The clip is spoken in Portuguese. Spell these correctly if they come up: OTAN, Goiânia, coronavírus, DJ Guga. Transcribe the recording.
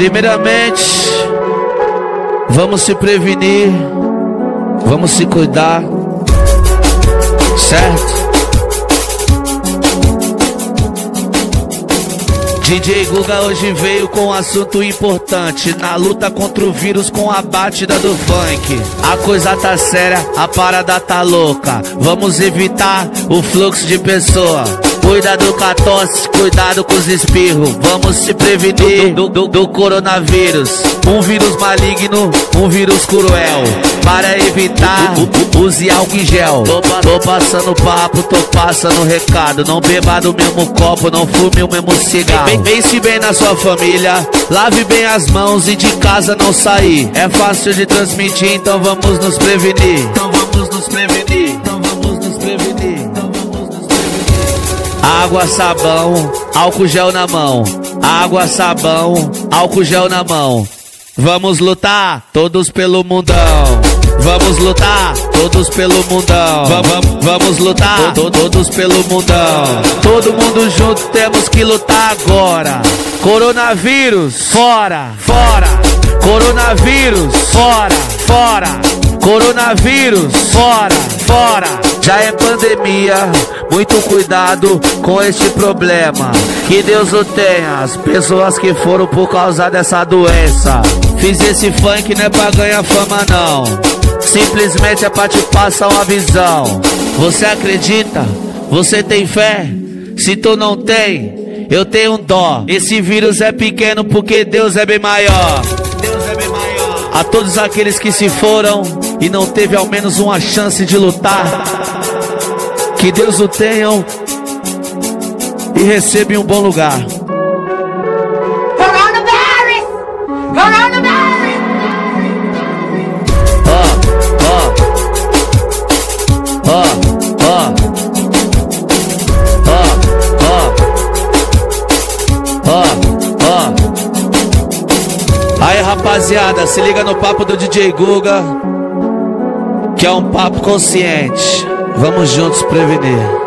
Primeiramente, vamos se prevenir, vamos se cuidar, certo? DJ Guga hoje veio com um assunto importante. Na luta contra o vírus com a batida do funk. A coisa tá séria, a parada tá louca. Vamos evitar o fluxo de pessoa. Cuidado com a tosse, cuidado com os espirros. Vamos se prevenir do coronavírus. Um vírus maligno, um vírus cruel. Para evitar, use álcool em gel. Tô passando papo, tô passando recado. Não beba do mesmo copo, não fume o mesmo cigarro. Pense bem na sua família, lave bem as mãos e de casa não sair. É fácil de transmitir, então vamos nos prevenir. Então vamos nos prevenir. Então vamos nos prevenir. Então vamos nos prevenir. Água, sabão, álcool gel na mão. Água, sabão, álcool gel na mão. Vamos lutar todos pelo mundão. Vamos lutar todos pelo mundão. Vamos lutar todos pelo mundão. Todo mundo junto, temos que lutar agora. Coronavírus fora, fora. Coronavírus fora, fora. Coronavírus fora, fora. Já é pandemia, muito cuidado com este problema. Que Deus o tenha, as pessoas que foram por causa dessa doença. Fiz esse funk não é pra ganhar fama não, simplesmente é pra te passar uma visão. Você acredita? Você tem fé? Se tu não tem, eu tenho dó. Esse vírus é pequeno porque Deus é bem maior. Deus é bem maior. A todos aqueles que se foram e não teve ao menos uma chance de lutar, que Deus o tenha e receba em um bom lugar. Coronavirus! Coronavirus! Ó, ó, ó, ó, ó, ó. Aí, rapaziada, se liga no papo do DJ Guga, que é um papo consciente. Vamos juntos prevenir.